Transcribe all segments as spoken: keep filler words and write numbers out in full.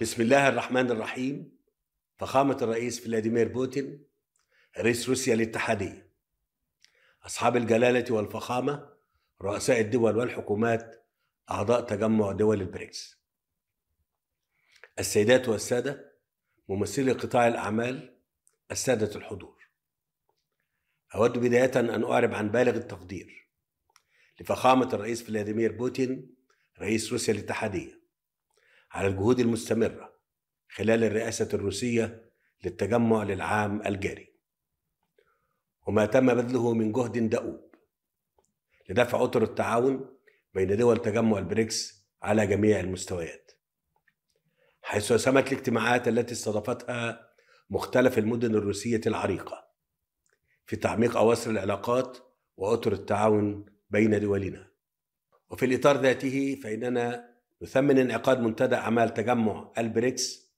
بسم الله الرحمن الرحيم. فخامة الرئيس فلاديمير بوتين رئيس روسيا الاتحادية، أصحاب الجلالة والفخامة، رؤساء الدول والحكومات، أعضاء تجمع دول البريكس، السيدات والسادة ممثلي قطاع الأعمال، السادة الحضور، أود بداية أن أعرب عن بالغ التقدير لفخامة الرئيس فلاديمير بوتين رئيس روسيا الاتحادية على الجهود المستمرة خلال الرئاسة الروسية للتجمع للعام الجاري، وما تم بذله من جهد دؤوب لدفع أطر التعاون بين دول تجمع البريكس على جميع المستويات، حيث سمت الاجتماعات التي استضافتها مختلف المدن الروسية العريقة في تعميق أواصر العلاقات وأطر التعاون بين دولنا. وفي الإطار ذاته فإننا نثمن انعقاد منتدى أعمال تجمع البريكس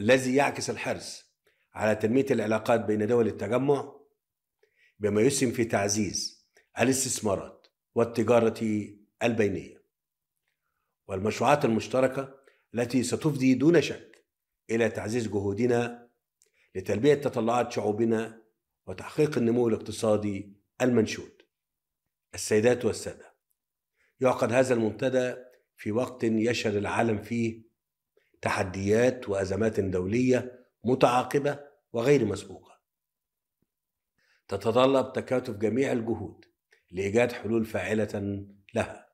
الذي يعكس الحرص على تنمية العلاقات بين دول التجمع بما يسهم في تعزيز الاستثمارات والتجارة البينية والمشروعات المشتركة التي ستفضي دون شك إلى تعزيز جهودنا لتلبية تطلعات شعوبنا وتحقيق النمو الاقتصادي المنشود. السيدات والسادة، يعقد هذا المنتدى في وقت يشهد العالم فيه تحديات وأزمات دولية متعاقبة وغير مسبوقة تتطلب تكاتف جميع الجهود لإيجاد حلول فاعلة لها،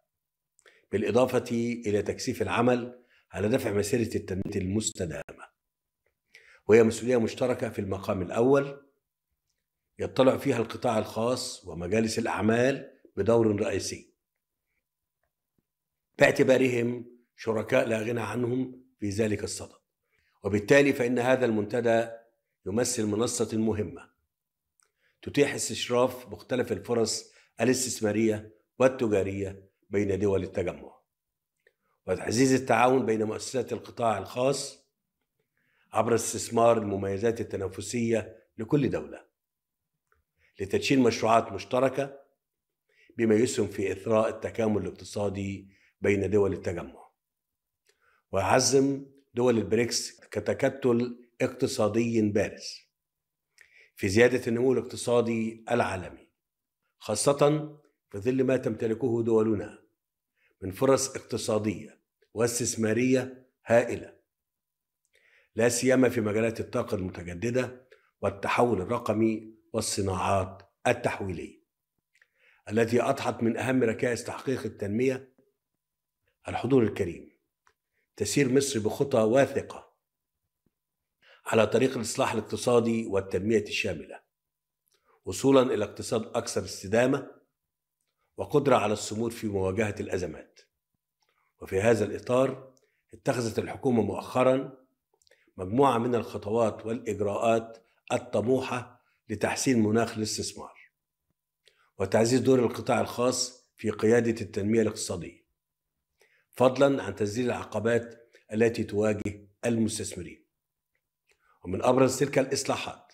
بالإضافة إلى تكثيف العمل على دفع مسيرة التنمية المستدامة، وهي مسؤولية مشتركة في المقام الأول يطلع فيها القطاع الخاص ومجالس الأعمال بدور رئيسي، باعتبارهم شركاء لا غنى عنهم في ذلك الصدد. وبالتالي فإن هذا المنتدى يمثل منصة مهمة تتيح استشراف مختلف الفرص الاستثمارية والتجارية بين دول التجمع، وتعزيز التعاون بين مؤسسات القطاع الخاص عبر استثمار المميزات التنافسية لكل دولة لتدشين مشروعات مشتركة بما يسهم في إثراء التكامل الاقتصادي بين دول التجمع، ويعزم دول البريكس كتكتل اقتصادي بارز في زيادة النمو الاقتصادي العالمي، خاصة في ظل ما تمتلكه دولنا من فرص اقتصادية واستثمارية هائلة، لا سيما في مجالات الطاقة المتجددة والتحول الرقمي والصناعات التحويلية التي أضحت من أهم ركائز تحقيق التنمية. الحضور الكريم، تسير مصر بخطى واثقة على طريق الإصلاح الاقتصادي والتنمية الشاملة، وصولا إلى اقتصاد أكثر استدامة وقدرة على الصمود في مواجهة الأزمات. وفي هذا الإطار اتخذت الحكومة مؤخرا مجموعة من الخطوات والإجراءات الطموحة لتحسين مناخ الاستثمار وتعزيز دور القطاع الخاص في قيادة التنمية الاقتصادية، فضلا عن تسهيل العقبات التي تواجه المستثمرين. ومن أبرز تلك الإصلاحات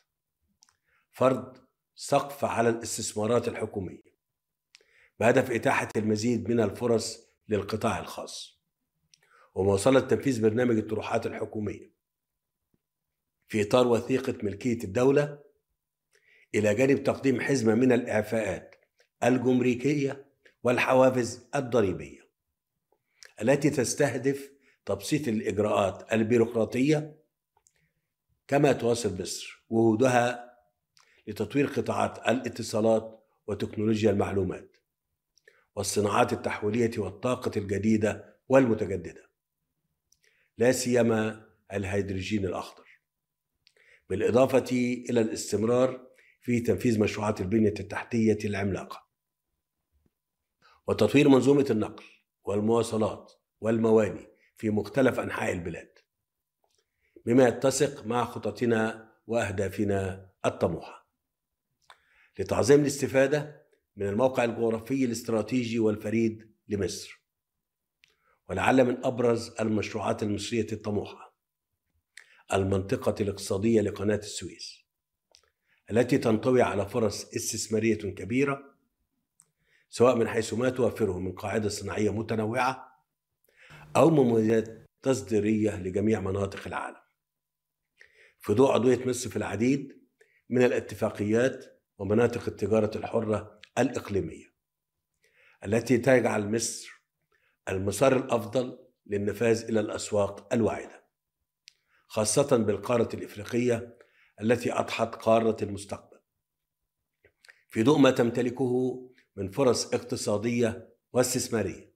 فرض سقف على الاستثمارات الحكومية بهدف إتاحة المزيد من الفرص للقطاع الخاص، ومواصلة تنفيذ برنامج الطروحات الحكومية في إطار وثيقة ملكية الدولة، إلى جانب تقديم حزمة من الإعفاءات الجمركية والحوافز الضريبية التي تستهدف تبسيط الإجراءات البيروقراطية، كما تواصل مصر وجودها لتطوير قطاعات الاتصالات وتكنولوجيا المعلومات والصناعات التحويلية والطاقة الجديدة والمتجددة، لا سيما الهيدروجين الأخضر، بالإضافة إلى الاستمرار في تنفيذ مشروعات البنية التحتية العملاقة وتطوير منظومة النقل والمواصلات والمواني في مختلف أنحاء البلاد بما يتسق مع خططنا وأهدافنا الطموحة، لتعظيم الاستفادة من الموقع الجغرافي الاستراتيجي والفريد لمصر. ولعل من أبرز المشروعات المصرية الطموحة المنطقة الاقتصادية لقناة السويس التي تنطوي على فرص استثمارية كبيرة، سواء من حيث ما توفره من قاعدة صناعية متنوعة أو مميزات تصديرية لجميع مناطق العالم في ضوء عضوية مصر في العديد من الاتفاقيات ومناطق التجارة الحرة الإقليمية التي تجعل مصر المسار الأفضل للنفاذ إلى الأسواق الواعدة، خاصة بالقارة الإفريقية التي أضحت قارة المستقبل في ضوء ما تمتلكه من فرص اقتصادية واستثمارية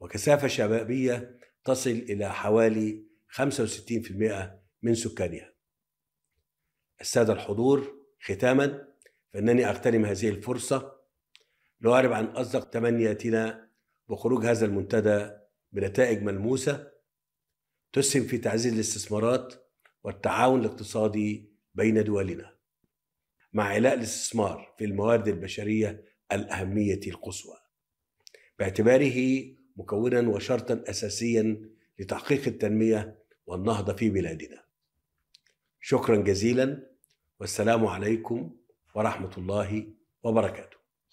وكثافة شبابية تصل إلى حوالي خمسة وستين بالمئة من سكانها. السادة الحضور، ختاما فإنني أغتنم هذه الفرصة لأعرب عن أصدق تمنياتنا بخروج هذا المنتدى بنتائج ملموسة تسهم في تعزيز الاستثمارات والتعاون الاقتصادي بين دولنا مع علاء الاستثمار في الموارد البشرية الأهمية القصوى باعتباره مكونا وشرطا أساسيا لتحقيق التنمية والنهضة في بلادنا. شكرا جزيلا والسلام عليكم ورحمة الله وبركاته.